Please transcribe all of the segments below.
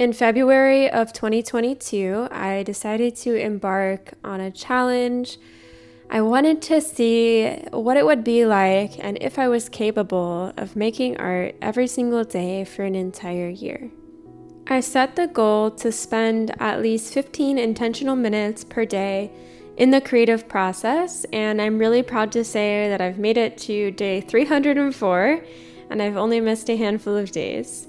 In February of 2022, I decided to embark on a challenge. I wanted to see what it would be like and if I was capable of making art every single day for an entire year. I set the goal to spend at least 15 intentional minutes per day in the creative process, and I'm really proud to say that I've made it to day 304 and I've only missed a handful of days.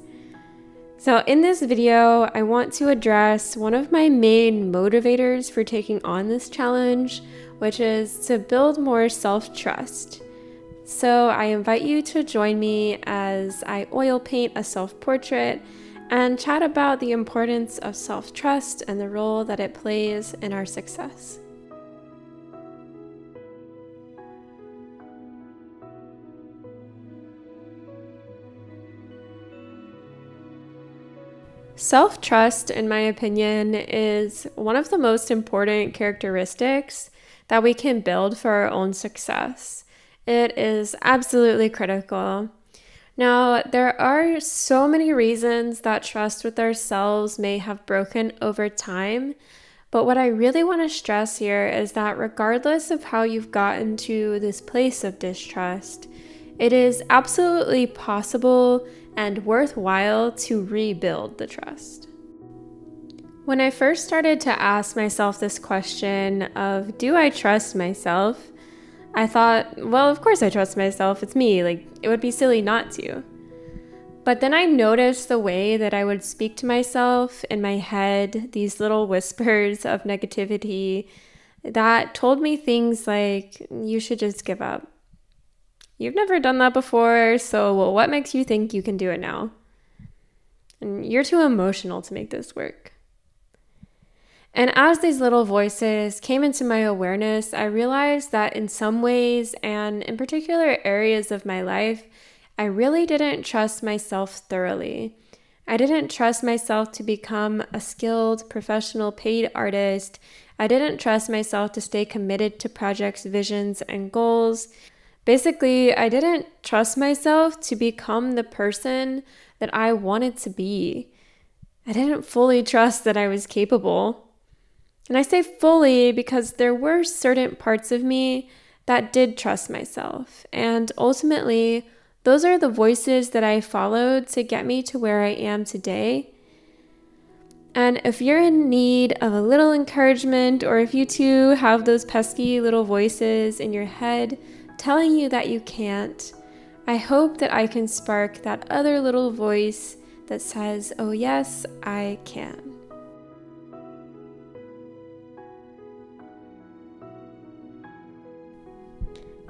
So in this video, I want to address one of my main motivators for taking on this challenge, which is to build more self-trust. So I invite you to join me as I oil paint a self-portrait and chat about the importance of self-trust and the role that it plays in our success. Self-trust, in my opinion, is one of the most important characteristics that we can build for our own success. It is absolutely critical. Now, there are so many reasons that trust with ourselves may have broken over time, but what I really want to stress here is that regardless of how you've gotten to this place of distrust, it is absolutely possible and worthwhile to rebuild the trust. When I first started to ask myself this question of, do I trust myself? I thought, well, of course I trust myself, it's me, like, it would be silly not to. But then I noticed the way that I would speak to myself in my head, these little whispers of negativity that told me things like, you should just give up. You've never done that before, so well, what makes you think you can do it now? And you're too emotional to make this work. And as these little voices came into my awareness, I realized that in some ways, and in particular areas of my life, I really didn't trust myself thoroughly. I didn't trust myself to become a skilled, professional, paid artist. I didn't trust myself to stay committed to projects, visions, and goals. Basically, I didn't trust myself to become the person that I wanted to be. I didn't fully trust that I was capable. And I say fully because there were certain parts of me that did trust myself. And ultimately, those are the voices that I followed to get me to where I am today. And if you're in need of a little encouragement, or if you too have those pesky little voices in your head telling you that you can't, I hope that I can spark that other little voice that says, oh yes, I can.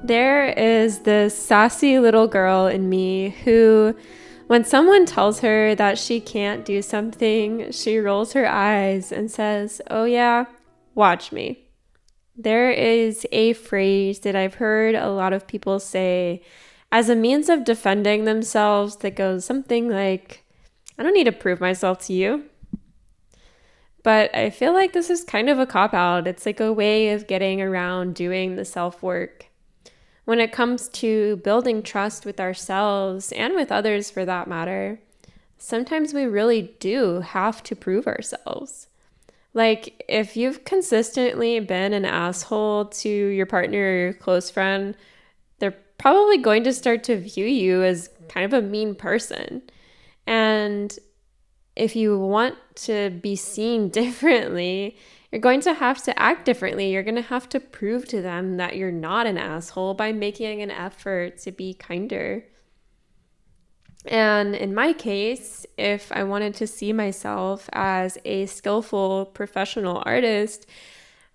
There is this sassy little girl in me who, when someone tells her that she can't do something, she rolls her eyes and says, oh yeah, watch me. There is a phrase that I've heard a lot of people say as a means of defending themselves that goes something like, I don't need to prove myself to you. But I feel like this is kind of a cop-out. It's like a way of getting around doing the self-work. When it comes to building trust with ourselves and with others for that matter, sometimes we really do have to prove ourselves. Like, if you've consistently been an asshole to your partner or your close friend, they're probably going to start to view you as kind of a mean person. And if you want to be seen differently, you're going to have to act differently. You're going to have to prove to them that you're not an asshole by making an effort to be kinder. And in my case, if I wanted to see myself as a skillful professional artist,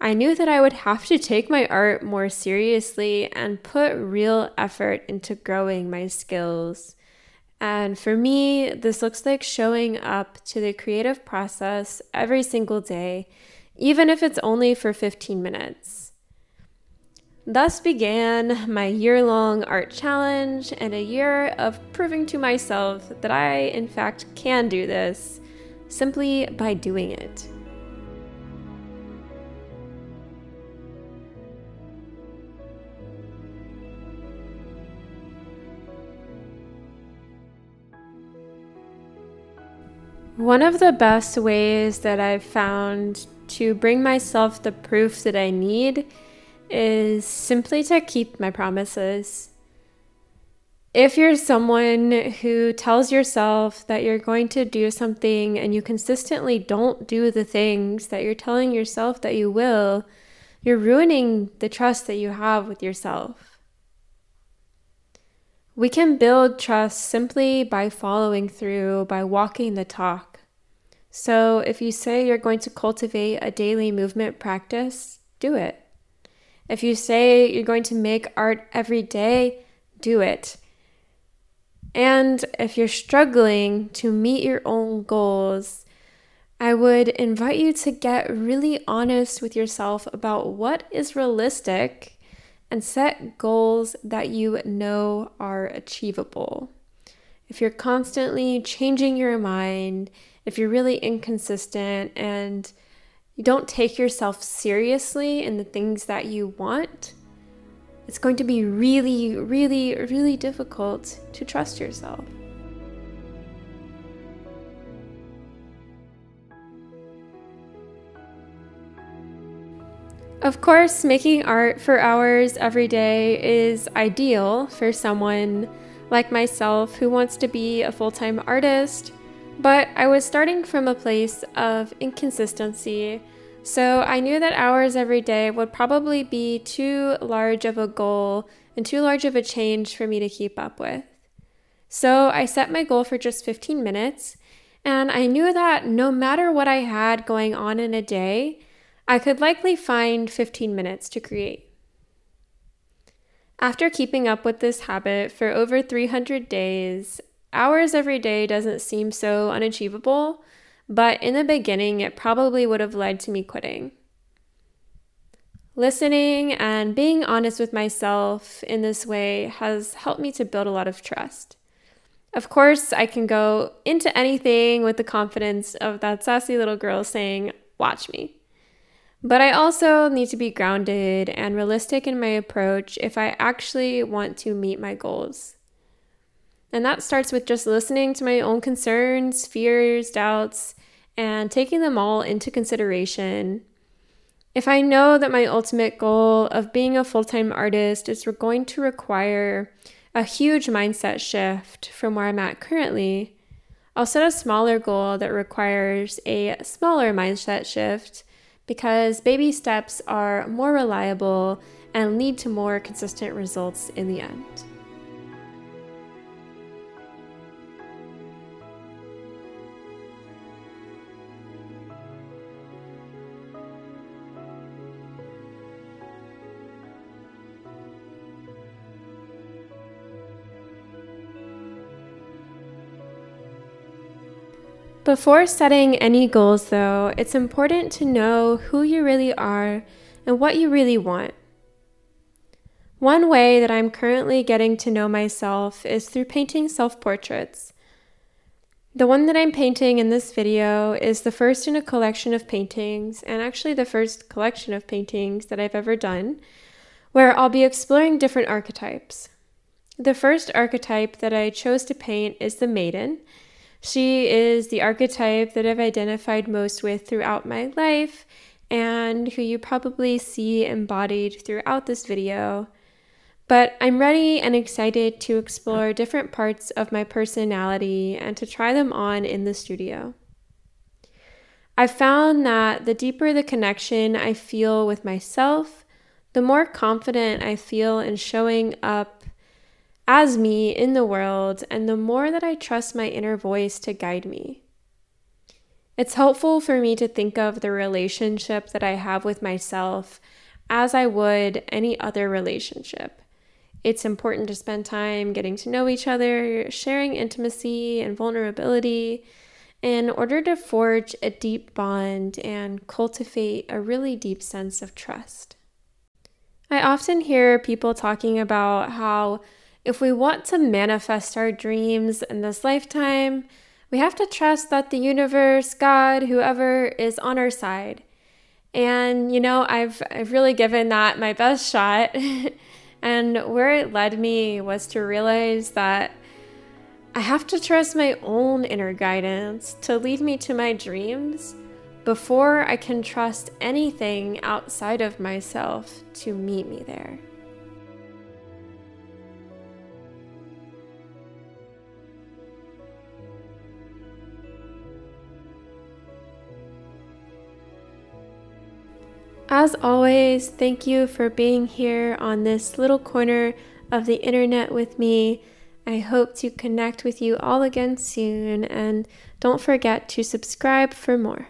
I knew that I would have to take my art more seriously and put real effort into growing my skills. And for me, this looks like showing up to the creative process every single day, even if it's only for 15 minutes. Thus began my year-long art challenge and a year of proving to myself that I, in fact, can do this simply by doing it. One of the best ways that I've found to bring myself the proof that I need is simply to keep my promises. If you're someone who tells yourself that you're going to do something and you consistently don't do the things that you're telling yourself that you will, you're ruining the trust that you have with yourself. We can build trust simply by following through, by walking the talk. So if you say you're going to cultivate a daily movement practice, do it. If you say you're going to make art every day, do it. And if you're struggling to meet your own goals, I would invite you to get really honest with yourself about what is realistic and set goals that you know are achievable. If you're constantly changing your mind, if you're really inconsistent and you don't take yourself seriously in the things that you want, it's going to be really, really, really difficult to trust yourself. Of course, making art for hours every day is ideal for someone like myself who wants to be a full-time artist, but I was starting from a place of inconsistency. So I knew that hours every day would probably be too large of a goal and too large of a change for me to keep up with. So I set my goal for just 15 minutes, and I knew that no matter what I had going on in a day, I could likely find 15 minutes to create. After keeping up with this habit for over 300 days, hours every day doesn't seem so unachievable, but in the beginning, it probably would have led to me quitting. Listening and being honest with myself in this way has helped me to build a lot of trust. Of course, I can go into anything with the confidence of that sassy little girl saying, "Watch me." But I also need to be grounded and realistic in my approach if I actually want to meet my goals. And that starts with just listening to my own concerns, fears, doubts, and taking them all into consideration. If I know that my ultimate goal of being a full-time artist is going to require a huge mindset shift from where I'm at currently, I'll set a smaller goal that requires a smaller mindset shift because baby steps are more reliable and lead to more consistent results in the end. Before setting any goals, though, it's important to know who you really are and what you really want. One way that I'm currently getting to know myself is through painting self-portraits. The one that I'm painting in this video is the first in a collection of paintings, and actually the first collection of paintings that I've ever done, where I'll be exploring different archetypes. The first archetype that I chose to paint is the Maiden. She is the archetype that I've identified most with throughout my life and who you probably see embodied throughout this video. But I'm ready and excited to explore different parts of my personality and to try them on in the studio. I've found that the deeper the connection I feel with myself, the more confident I feel in showing up as me in the world, and the more that I trust my inner voice to guide me. It's helpful for me to think of the relationship that I have with myself as I would any other relationship. It's important to spend time getting to know each other, sharing intimacy and vulnerability in order to forge a deep bond and cultivate a really deep sense of trust. I often hear people talking about how if we want to manifest our dreams in this lifetime, we have to trust that the universe, God, whoever is on our side. And, you know, I've really given that my best shot. And where it led me was to realize that I have to trust my own inner guidance to lead me to my dreams before I can trust anything outside of myself to meet me there. As always, thank you for being here on this little corner of the internet with me. I hope to connect with you all again soon, and don't forget to subscribe for more.